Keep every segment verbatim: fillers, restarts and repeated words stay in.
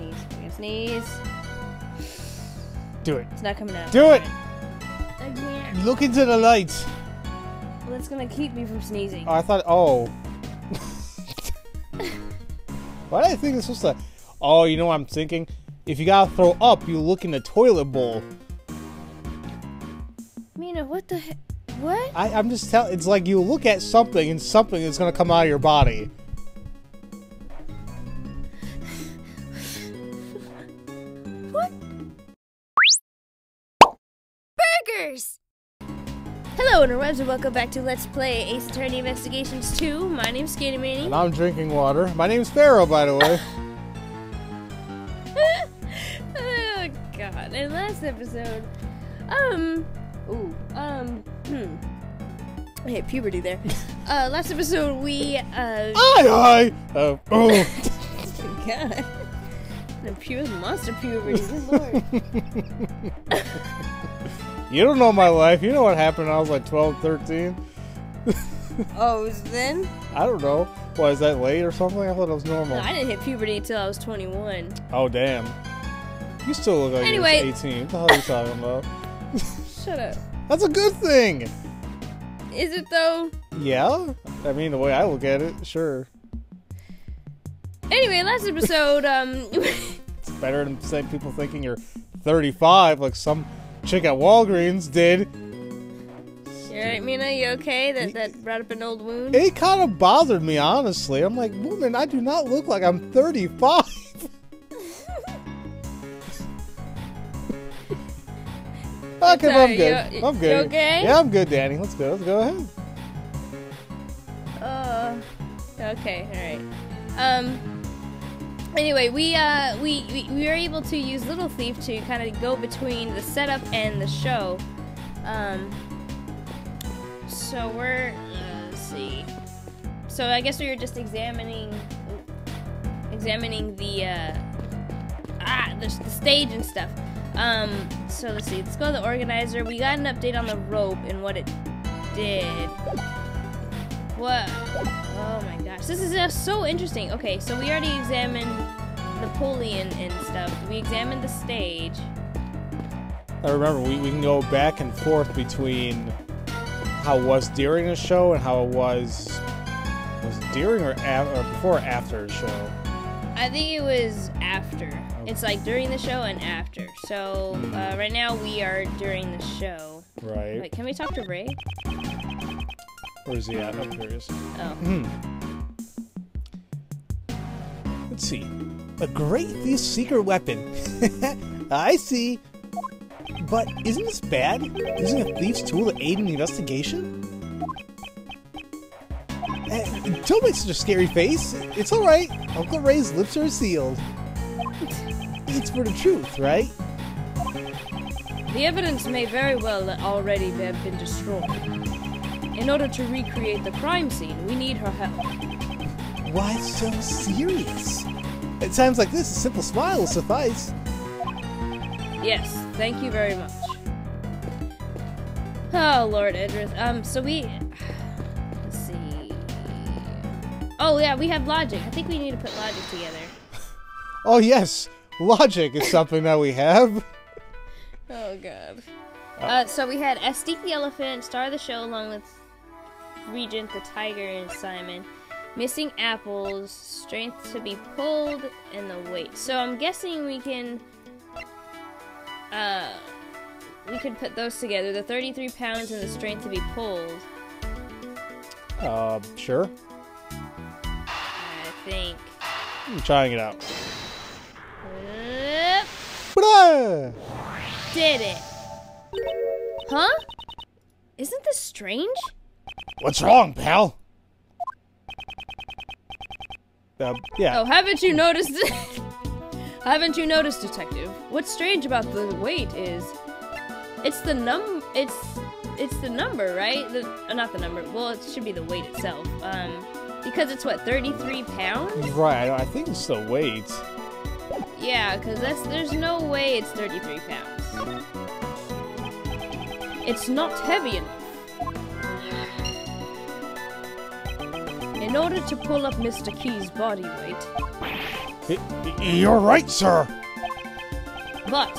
sneeze. I'm gonna sneeze. Do it. It's not coming out. Do it! I can't. Look into the lights. Well, that's gonna keep me from sneezing. Oh, I thought, oh. Why did I think it's supposed to? Oh, you know what I'm thinking? If you gotta throw up, you look in the toilet bowl. Mina, what the heck? What? I, I'm just telling. It's like you look at something and something is gonna come out of your body. What? Burgers! Hello, interwebs, and welcome back to Let's Play Ace Attorney Investigations two. My name's Skinny Mani. And I'm drinking water. My name's Pharaoh, by the way. Oh, God. And last episode, um... Ooh, um, hmm. I hit puberty there. Uh, last episode we, uh... Aye, aye! Uh, oh, oh. God. The pure monster puberty, good lord. You don't know my life. You know what happened when I was like twelve, thirteen. Oh, it was then? I don't know. Why, is that late or something? I thought it was normal. No, I didn't hit puberty until I was twenty-one. Oh, damn. You still look like anyway. You're eighteen. What the hell are you talking about? Shut up. That's a good thing! Is it though? Yeah? I mean, the way I look at it, sure. Anyway, last episode, um... It's better than saying people thinking you're thirty-five, like some chick at Walgreens did. You're right, Mina? You okay? That, that brought up an old wound? It kind of bothered me, honestly. I'm like, woman, I do not look like I'm thirty-five. Okay, sorry, I'm good. You, I'm good. You okay? Yeah, I'm good, Danny. Let's go. Let's go ahead. Uh, okay, all right. Um. Anyway, we uh we we, we were able to use Little Thief to kind of go between the setup and the show. Um. So we're uh, let's see. So I guess we were just examining examining the uh ah the, the stage and stuff. Um, so let's see, let's go to the organizer. We got an update on the rope and what it did. What? Oh my gosh, this is just so interesting. Okay, so we already examined Napoleon and stuff. We examined the stage. Now remember, we, we can go back and forth between how it was during the show and how it was, was it during or, or before or after the show? I think it was after. It's like during the show and after. So uh, right now we are during the show. Right. Wait, can we talk to Ray? Where's he at? I'm curious. Oh. Mm. Let's see. A great thief's secret weapon. I see. But isn't this bad? Using a thief's tool to aid in the investigation? Uh, don't make such a scary face. It's all right. Uncle Ray's lips are sealed. It's for the truth, right? The evidence may very well already have been destroyed. In order to recreate the crime scene, we need her help. Why so serious? At times like this, a simple smile will suffice. Yes, thank you very much. Oh, Lord Edgeworth. Um, so we... Let's see... Oh, yeah, we have logic. I think we need to put logic together. Oh, yes! Logic is something that we have. Oh, God. Uh, uh, so we had Estique the elephant, star of the show, along with Regent the tiger and Simon. Missing apples, strength to be pulled, and the weight. So I'm guessing we can... Uh, we could put those together. The thirty-three pounds and the strength to be pulled. Uh, sure. I think. I'm trying it out. Did it. Huh? Isn't this strange? What's wrong, pal? Uh, yeah. Oh, haven't you noticed it? Haven't you noticed, detective? What's strange about the weight is... It's the num... It's... It's the number, right? The, uh, not the number. Well, it should be the weight itself. Um, because it's, what, thirty-three pounds? Right, I think it's the weight. Yeah, because that's there's no way it's thirty-three pounds. It's not heavy enough. In order to pull up Mister Keyes' body weight, You're right, sir. But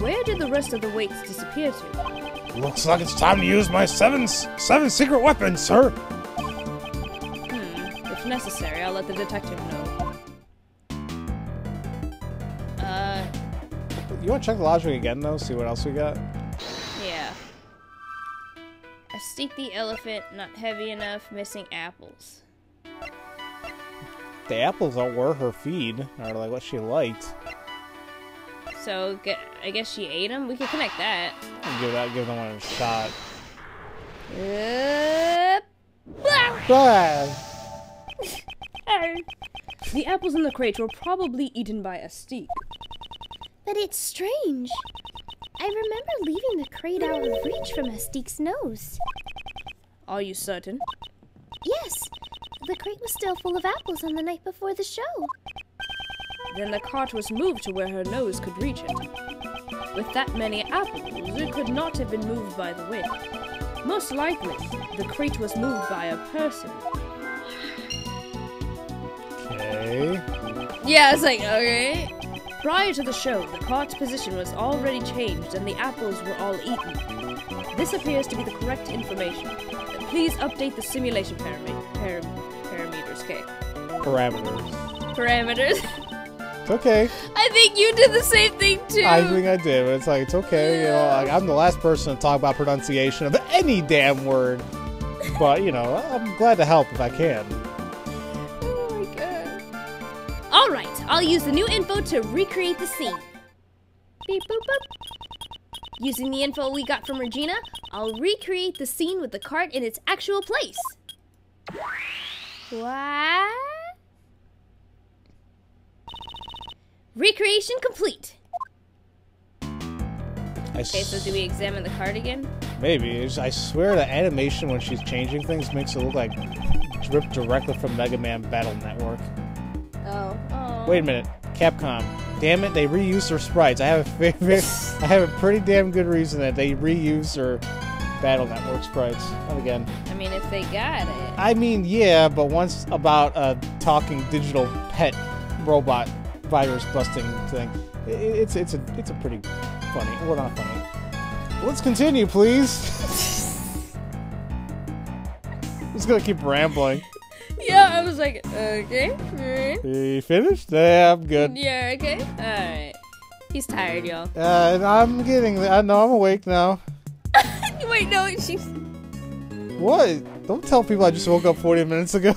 where did the rest of the weights disappear to? Looks like it's time to use my seven seven secret weapons, sir. Hmm. If necessary, I'll let the detective know. Uh. You want to check the logic again, though? See what else we got. Yeah. Estique the elephant, not heavy enough, missing apples. The apples that were her feed, or like what she liked. So, get, I guess she ate them? We can connect that. Give that, give them a shot. Uh, blah. Blah. The apples in the crate were probably eaten by Estique. But it's strange. I remember leaving the crate out of reach from Estique's nose. Are you certain? Yes. The crate was still full of apples on the night before the show. Then the cart was moved to where her nose could reach it. With that many apples, it could not have been moved by the wind. Most likely, the crate was moved by a person. Okay. Yeah, it's like, okay. Prior to the show, the cart's position was already changed and the apples were all eaten. This appears to be the correct information. Please update the simulation parameter. Param Parameters, okay. Parameters. Parameters. It's okay. I think you did the same thing too. I think I did, but it's like it's okay. You know, like, I'm the last person to talk about pronunciation of any damn word, but you know, I'm glad to help if I can. Oh my god! All right, I'll use the new info to recreate the scene. Beep boop boop. Using the info we got from Regina, I'll recreate the scene with the cart in its actual place. What? Recreation complete. I okay, so do we examine the card again? Maybe. I swear the animation when she's changing things makes it look like it's ripped directly from Mega Man Battle Network. Oh. Oh. Wait a minute. Capcom. Damn it, they reused her sprites. I have a favorite. I have a pretty damn good reason that they reused her Battle Network sprites. Not again. I mean, if they got it. I mean, yeah, but once about a talking digital pet robot virus busting thing, it, it's it's a it's a pretty funny. Well, not funny. Let's continue, please. I'm just gonna keep rambling. Yeah, I was like, okay, alright. You finished? Yeah, I'm good. Yeah, okay, alright. He's tired, y'all. Uh, I'm getting there. I know I'm awake now. Wait, no, she's... What? Don't tell people I just woke up forty minutes ago.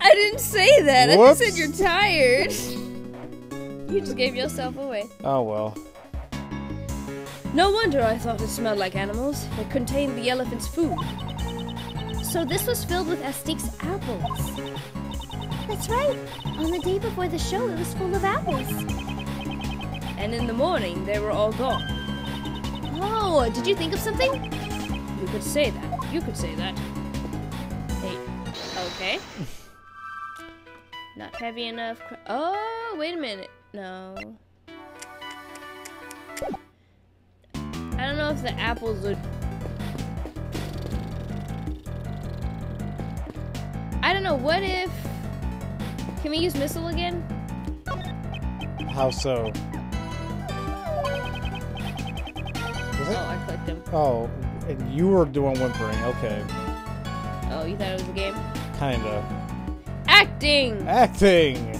I didn't say that. Whoops. I just said you're tired. You just gave yourself away. Oh, well. No wonder I thought it smelled like animals. It contained the elephant's food. So this was filled with Estique's apples. That's right. On the day before the show, it was full of apples. And in the morning, they were all gone. Oh, did you think of something? You could say that. You could say that. Hey, okay. Not heavy enough. Oh, wait a minute. No. I don't know if the apples would... I don't know, what if... Can we use missile again? How so? Oh, I clicked him. Oh, and you were doing whimpering, okay. Oh, you thought it was a game? Kinda. Acting! Acting!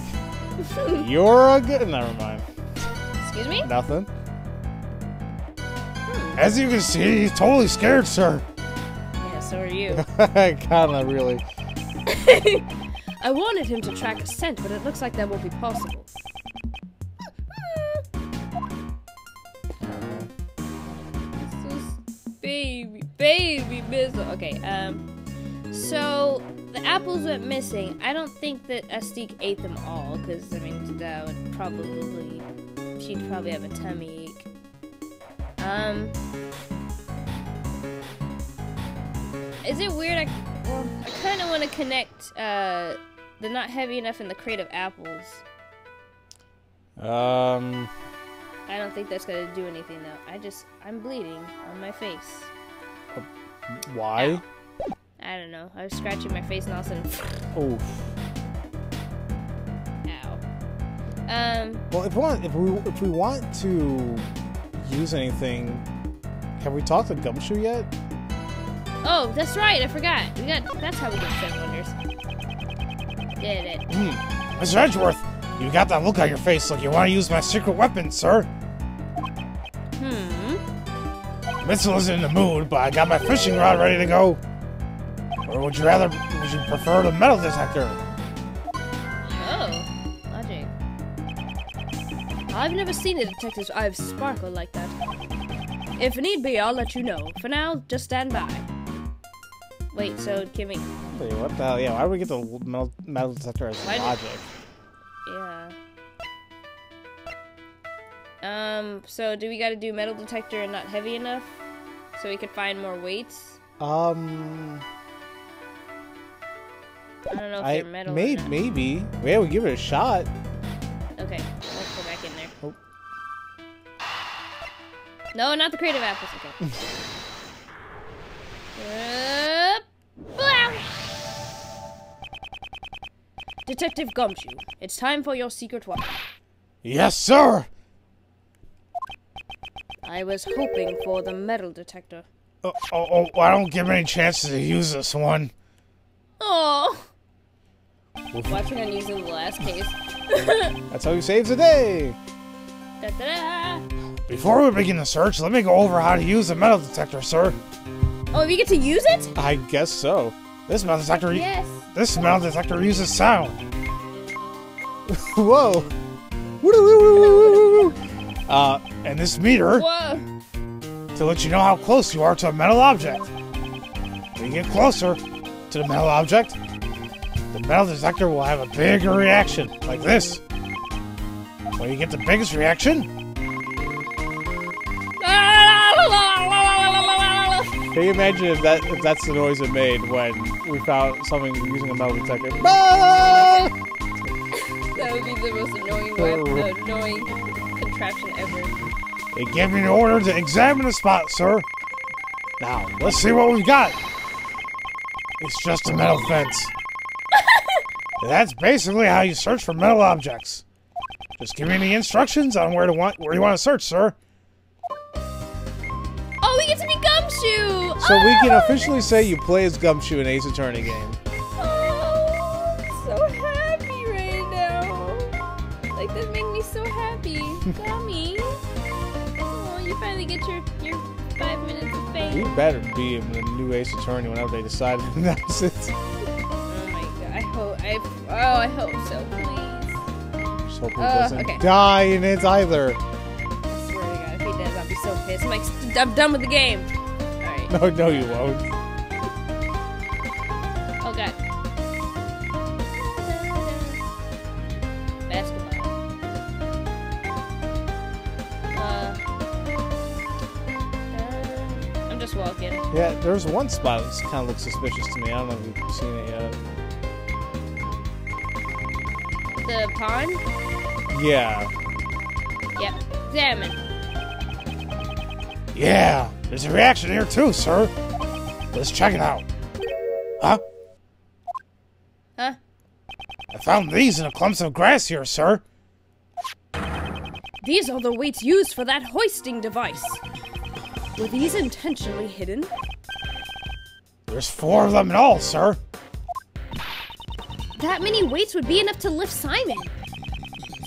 You're a good... Never mind. Excuse me? Nothing. Hmm. As you can see, he's totally scared, sir. Yeah, so are you. Kinda, really. I wanted him to track a scent, but it looks like that won't be possible. Baby, baby, missile. Okay, um, so the apples went missing. I don't think that Estique ate them all, because, I mean, that would probably, she'd probably have a tummy ache. Um, is it weird? I, well, I kind of want to connect, uh, they're not heavy enough in the crate of apples. Um... I don't think that's gonna do anything though. I just, I'm bleeding on my face. Uh, why? Ow. I don't know. I was scratching my face and all of a sudden. Oof. Ow. Um, well, if we, want, if we if we want to use anything, have we talked to Gumshoe yet? Oh, that's right. I forgot. We got. That's how we get seven wonders. Did it? Mm. Mister Edgeworth, you got that look on your face like you want to use my secret weapon, sir. Hmm. Mitchell isn't in the mood, but I got my fishing rod ready to go. Or would you rather? Would you prefer the metal detector? I've never seen a detective eye of sparkle like that. If need be, I'll let you know. For now, just stand by. Wait, so give me. Wait, what the hell? Yeah, why would we get the metal, metal detector as an object? Yeah. Um, so do we gotta do metal detector and not heavy enough? So we could find more weights? Um. I don't know if I, they're metal. May, or not. Maybe. Yeah, we'll give it a shot. Okay. No, not the creative apples, okay. uh, Detective Gumshoe, it's time for your secret weapon. Yes, sir! I was hoping for the metal detector. Oh, oh, oh I don't get many chances to use this one. Oh. Watching on using the last case. That's how you save the day! Da -da -da. Before we begin the search, let me go over how to use the metal detector, sir. Oh, we get to use it? I guess so. This metal detector. Yes. This metal detector uses sound. Whoa. uh, and this meter. Whoa. To let you know how close you are to a metal object. When you get closer to the metal object, the metal detector will have a bigger reaction, like this. When you get the biggest reaction. Can you imagine if that if that's the noise it made when we found something using a metal detector? Ah! That would be the most annoying, web, annoying contraption ever. They gave me an order to examine the spot, sir. Now, let's see what we've got. It's just a metal fence. That's basically how you search for metal objects. Just give me any instructions on where to want where you want to search, sir. Gumshoe. So oh, we can officially say you play as Gumshoe in Ace Attorney game. Oh, I'm so happy right now. Like, that made me so happy. Gummy. Oh, you finally get your, your five minutes of fame. You better be in the new Ace Attorney whenever they decide to announce it. Oh my god, I hope, I, oh, I hope so, please. Just hope it uh, doesn't okay. die in it either. I swear to god, if he does, I'll be so pissed. I'm like, I'm done with the game. No, no, you won't. Oh, God. Basketball. Uh, I'm just walking. Yeah, there's one spot that kind of looks suspicious to me. I don't know if you've seen it yet. The pond? Yeah. Yep. Salmon. Yeah! There's a reaction here too, sir. Let's check it out. Huh? Huh? I found these in a clump of grass here, sir. These are the weights used for that hoisting device. Were these intentionally hidden? There's four of them in all, sir. That many weights would be enough to lift Simon.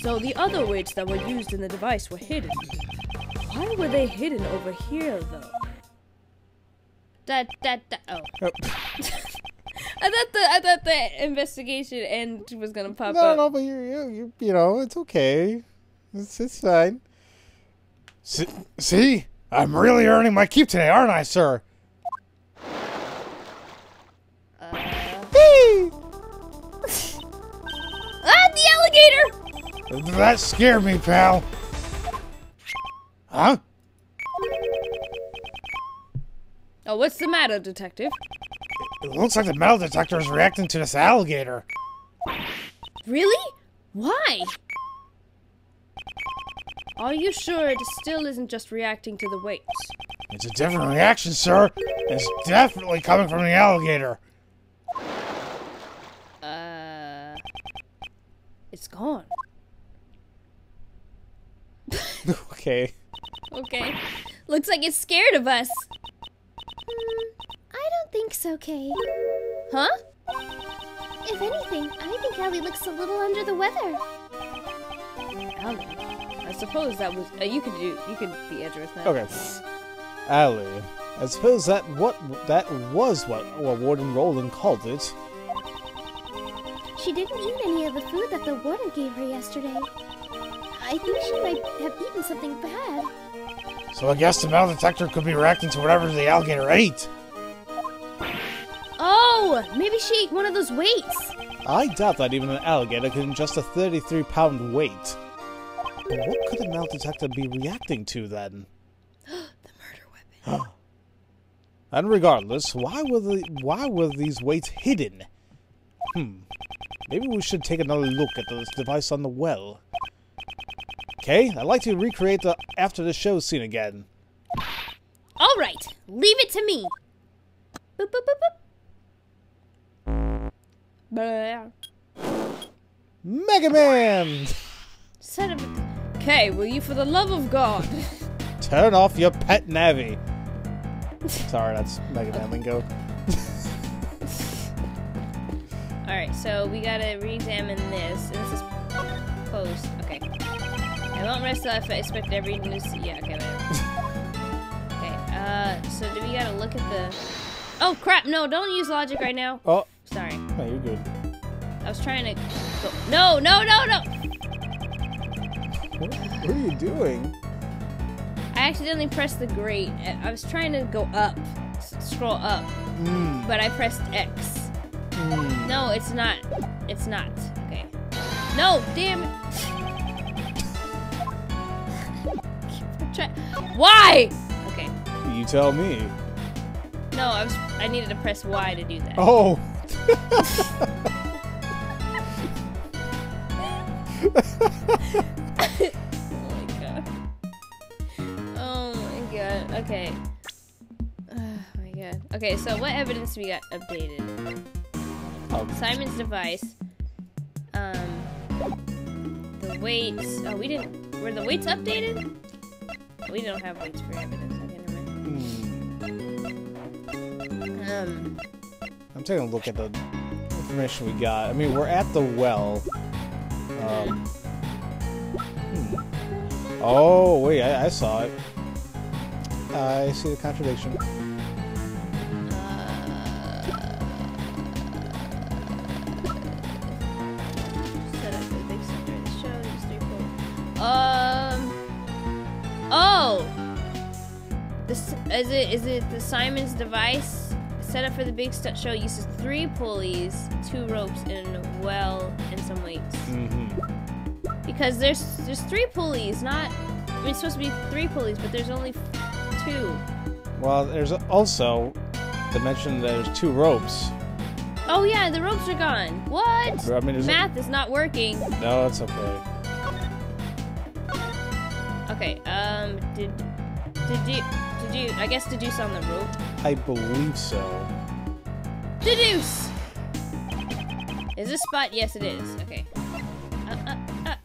So the other weights that were used in the device were hidden. Why were they hidden over here, though? Da da da. Oh. oh. I thought the I thought the investigation end was gonna pop no, up. No, no, but you you you know it's okay. It's it's fine. See, see, I'm really earning my keep today, aren't I, sir? Uh... Hey! Ah, the alligator! That scared me, pal. Huh? Oh, what's the matter, detective? It looks like the metal detector is reacting to this alligator. Really? Why? Are you sure it still isn't just reacting to the weights? It's a different reaction, sir. It's definitely coming from the alligator. Uh... It's gone. Okay. Okay. Looks like it's scared of us. Hmm, I don't think so, Kay. Huh? If anything, I think Ellie looks a little under the weather. Ellie? I suppose that was... Uh, you could do... You could be Edgeworth now. Okay. Ellie. I suppose that what that was what well, Warden Rowland called it. She didn't eat any of the food that the warden gave her yesterday. I think she might have eaten something bad. So I guess the metal detector could be reacting to whatever the alligator ate. Oh, maybe she ate one of those weights. I doubt that even an alligator can ingest a thirty-three pound weight. But what could a metal detector be reacting to then? The murder weapon. And regardless, why were the why were these weights hidden? Hmm. Maybe we should take another look at this device on the well. Okay, I'd like to recreate the after the show scene again. All right, leave it to me. Boop, boop, boop, boop. Mega Man. Son of a... Okay, will you, for the love of God, turn off your pet Navi? Sorry, that's Mega Man lingo. All right, so we gotta re-examine this. This is closed. Okay. I won't rest till I expect every new. Yeah. Okay. Whatever. Okay. Uh. So do we gotta look at the? Oh crap! No, don't use logic right now. Oh. Sorry. No, you're good. I was trying to. Go. No! No! No! No! What, what are you doing? I accidentally pressed the grate. I was trying to go up, scroll up, mm. but I pressed X. Mm. No, it's not. It's not. Okay. No, damn it. Why? Okay. You tell me. No, I was. I needed to press Y to do that. Oh. Okay. Oh my god. Okay, so what evidence we got updated? Oh. Simon's device. Um. The weights. Oh, we didn't. Were the weights updated? We don't have weights for evidence. Okay, never mind. Um. I'm taking a look at the information we got. I mean, we're at the well. Um. Hmm. Oh, wait, I, I saw it. I see the contradiction. Um. Oh. This is it. Is it the Simon's device set up for the big stunt show? Uses three pulleys, two ropes, and a well, and some weights. Mm-hmm. Because there's there's three pulleys. Not. I mean, it's supposed to be three pulleys, but there's only. Two. Well, there's also they mentioned there's two ropes. Oh yeah, the ropes are gone. What? I mean, math is not working. No, it's okay. Okay. Um. Did did you did you? I guess deduce on the rope. I believe so. Deduce. Is this spot? Yes, it is. Okay. Uh, uh, uh.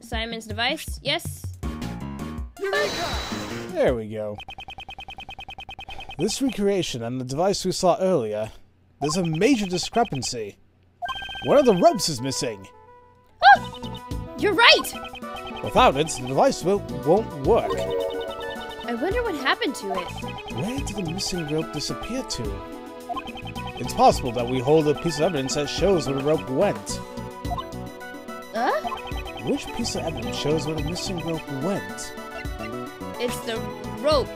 Simon's device. Yes. There we go. This recreation and the device we saw earlier, there's a major discrepancy. One of the ropes is missing. Oh, you're right! Without it, the device will, won't work. I wonder what happened to it. Where did the missing rope disappear to? It's possible that we hold a piece of evidence that shows where the rope went. Huh? Which piece of evidence shows where the missing rope went? It's the rope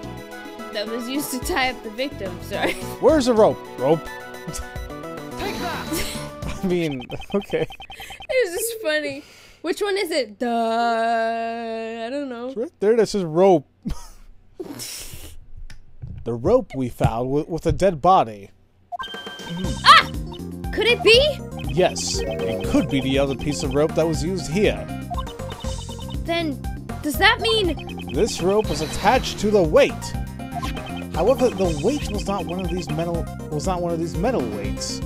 that was used to tie up the victim, sorry. Where's the rope? Rope? Take that! I mean, okay. It was just funny. Which one is it? Duh, I don't know. It's right there, that says rope. The rope we found with, with a dead body. Ah! Could it be? Yes, it could be the other piece of rope that was used here. Then, does that mean... This rope was attached to the weight. However, the weight was not one of these metal was not one of these metal weights.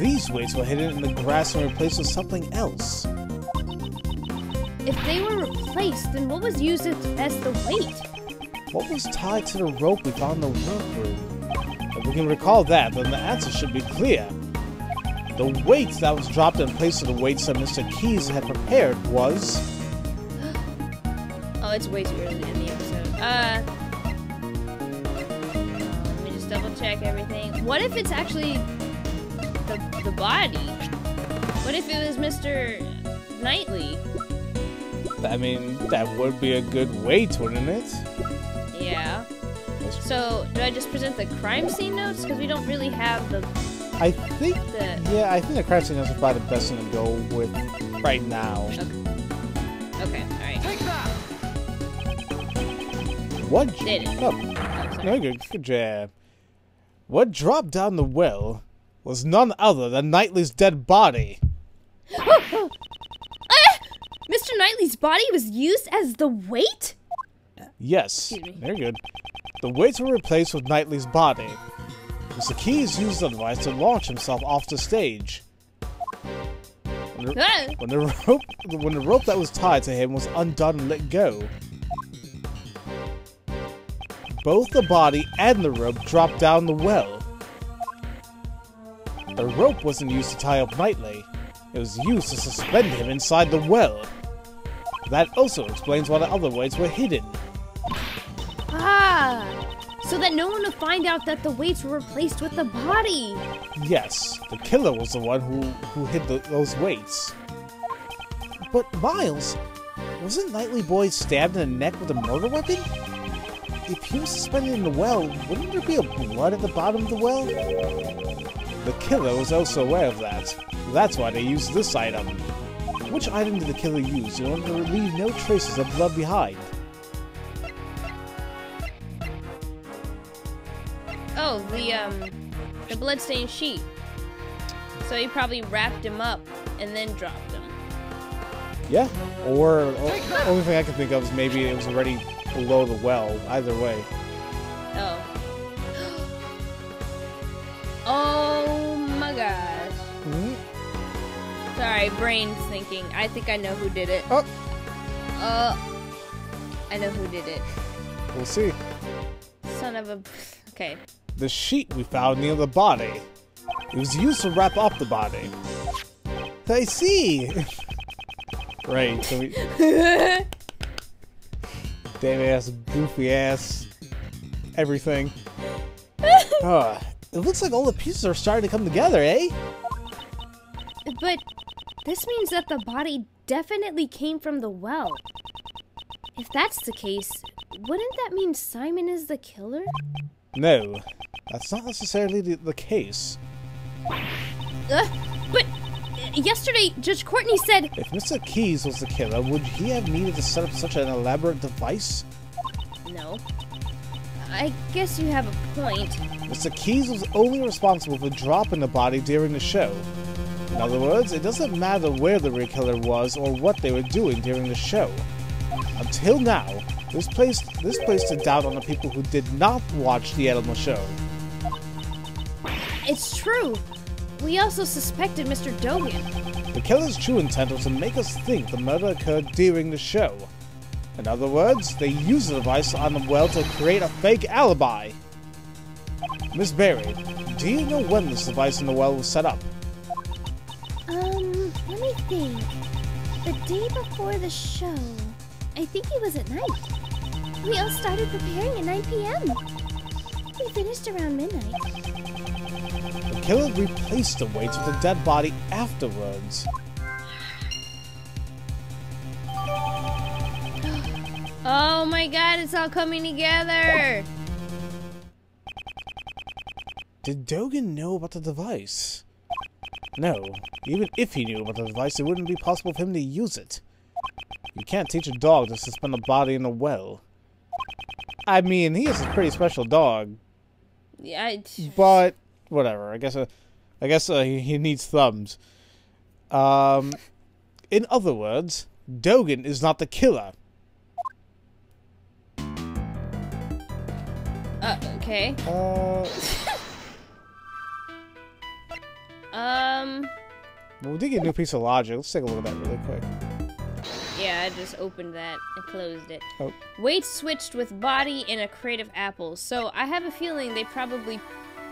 These weights were hidden in the grass and replaced with something else. If they were placed, and what was used as the weight? What was tied to the rope we found in the workroom? If we can recall that, then the answer should be clear. The weight that was dropped in place of the weights that Mister Keyes had prepared was... oh, it's way too early to end the episode. Uh, let me just double check everything. What if it's actually the, the body? What if it was Mister Knightley? I mean, that would be a good weight, wouldn't it? Yeah. So, do I just present the crime scene notes? Because we don't really have the... I think... The... yeah, I think the crime scene notes are probably the best thing to go with right now. Okay. Okay, alright. Take that! What... Did it. Oh. Oh, no, good, good job. What dropped down the well was none other than Knightley's dead body. Mister Knightley's body was used as the weight? Yes. Very good. The weights were replaced with Knightley's body. Mister Keyes used the device to launch himself off the stage. When the, ah! when the rope, when the rope that was tied to him was undone and let go, both the body and the rope dropped down the well. The rope wasn't used to tie up Knightley. It was used to suspend him inside the well. That also explains why the other weights were hidden. Ah! So that no one would find out that the weights were replaced with the body! Yes, the killer was the one who, who hid the, those weights. But Miles, wasn't Knightley Boy stabbed in the neck with a murder weapon? If he was suspended in the well, wouldn't there be a blood at the bottom of the well? The killer was also aware of that. That's why they used this item. Which item did the killer use in order to leave no traces of blood behind? Oh, the um, the bloodstained sheet. So he probably wrapped him up and then dropped him. Yeah, or, or only thing I can think of is maybe it was already below the well. Either way. Oh. Oh my gosh. Mm-hmm. Sorry, brain's thinking. I think I know who did it. Oh! Uh, I know who did it. We'll see. Son of a... okay. The sheet we found near the body. It was used to wrap up the body. I see! Right, so we... damn-ass, goofy-ass... everything. uh, it looks like all the pieces are starting to come together, eh? But... this means that the body definitely came from the well. If that's the case, wouldn't that mean Simon is the killer? No, that's not necessarily the, the case. Uh, but yesterday, Judge Courtney said... if Mister Keyes was the killer, would he have needed to set up such an elaborate device? No. I guess you have a point. Mister Keyes was only responsible for dropping the body during the show. In other words, it doesn't matter where the real killer was or what they were doing during the show. Until now, this placed this placed a doubt on the people who did not watch the animal show. It's true. We also suspected Mister Dogen. The killer's true intent was to make us think the murder occurred during the show. In other words, they used the device on the well to create a fake alibi. Miss Barry, do you know when this device in the well was set up? Um, let me think. The day before the show, I think it was at night. We all started preparing at nine p m We finished around midnight. The killer replaced the weights with the dead body afterwards. Oh my god, it's all coming together! Did Dogen know about the device? No, even if he knew about the device, it wouldn't be possible for him to use it. You can't teach a dog to suspend a body in a well. I mean, he is a pretty special dog. Yeah, I... but, whatever, I guess uh, I guess uh, he, he needs thumbs. Um, in other words, Dogen is not the killer. Uh, okay. Uh... Um. Well, we did get a new piece of logic. Let's take a look at that really quick. Yeah, I just opened that and closed it. Oh. Weight switched with body and a crate of apples. So I have a feeling they probably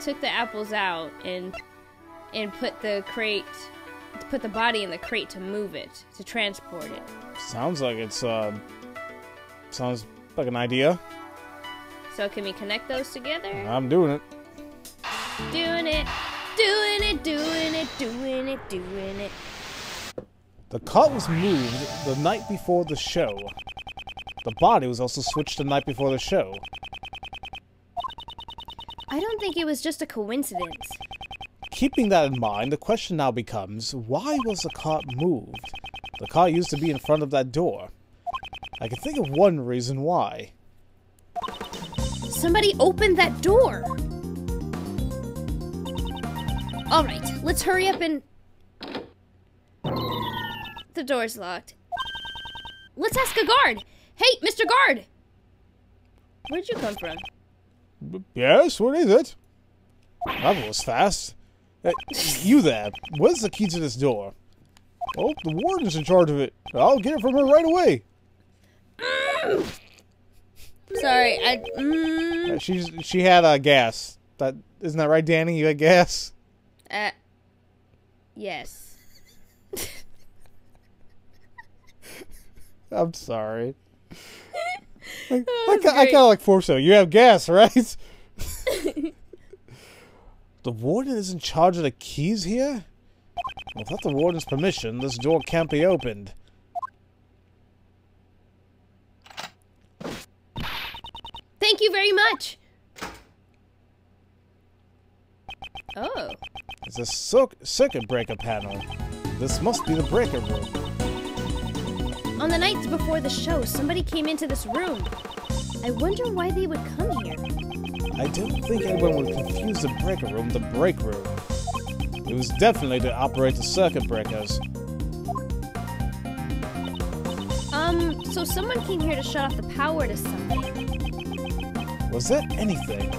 took the apples out and and put the crate, put the body in the crate to move it, to transport it. Sounds like it's, uh, sounds like an idea. So can we connect those together? I'm doing it. Doing it, doing it, doing it, doing it, doing it. The cart was moved the night before the show. The body was also switched the night before the show. I don't think it was just a coincidence. Keeping that in mind, the question now becomes, why was the cart moved? The cart used to be in front of that door. I can think of one reason why. Somebody opened that door! Alright, let's hurry up and... The door's locked. Let's ask a guard! Hey, Mister Guard! Where'd you come from? Yes, what is it? That was fast. Hey, you there, where's the key to this door? Oh, the warden's in charge of it. I'll get it from her right away. Mm. Sorry, I... Mm. Yeah, she's, she had uh, gas. That, isn't that right, Danny? You had gas? Uh, yes. I'm sorry. Like, I, I kind of like forced it. You have gas, right? The warden is in charge of the keys here? Without the warden's permission, this door can't be opened. Thank you very much! Oh. It's a circuit breaker panel. This must be the breaker room. On the nights before the show, somebody came into this room. I wonder why they would come here. I don't think anyone would confuse the breaker room with the break room. It was definitely to operate the circuit breakers. Um, so someone came here to shut off the power to something. Was there anything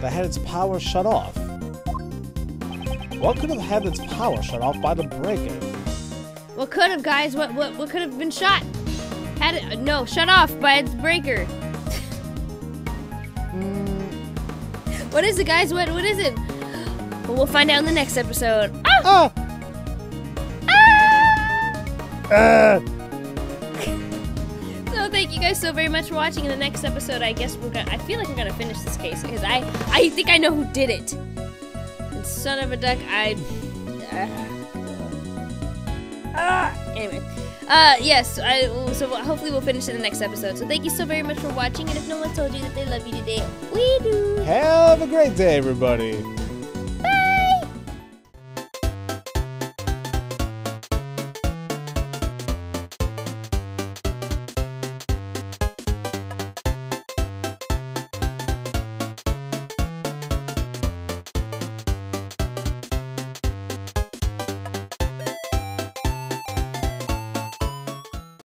that had its power shut off? What could have had its power shut off by the breaker? What could have, guys? What what what could have been shot? Had it no shut off by its breaker? What is it, guys? What what is it? Well, we'll find out in the next episode. Ah! Ah! ah! Uh. So thank you guys so very much for watching. In the next episode, I guess we're gonna. I feel like we're gonna finish this case because I I think I know who did it. And son of a duck, I. Uh, uh, anyway. Uh, yes, I, so hopefully we'll finish in the next episode. So thank you so very much for watching, and if no one told you that they love you today, we do. Have a great day, everybody.